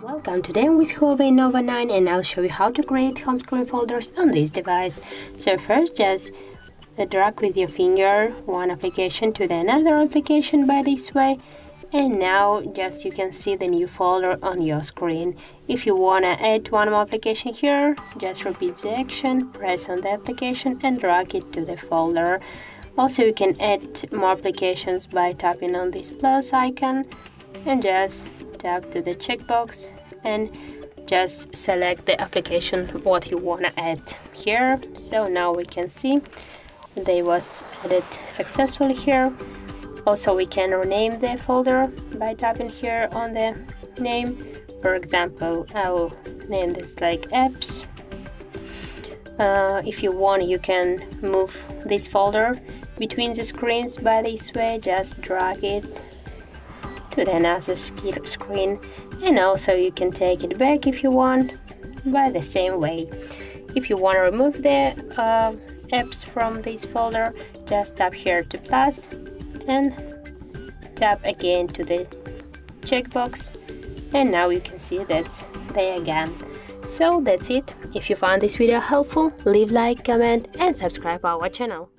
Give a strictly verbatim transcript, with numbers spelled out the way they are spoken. Welcome, today I'm with Huawei Nova nine and I'll show you how to create home screen folders on this device. So first just drag with your finger one application to the another application by this way, and now just you can see the new folder on your screen. If you want to add one more application here, just repeat the action, press on the application and drag it to the folder. Also, you can add more applications by tapping on this plus icon and just tap to the checkbox and just select the application what you want to add here. So now we can see they was added successfully here. Also, we can rename the folder by tapping here on the name. For example, I'll name this like apps. Uh, if you want, you can move this folder between the screens by this way, just drag it to the another screen, and also you can take it back if you want by the same way. If you want to remove the uh, apps from this folder, just tap here to plus and tap again to the checkbox, and now you can see that's there again. So that's it. If you found this video helpful, leave like, comment and subscribe our channel.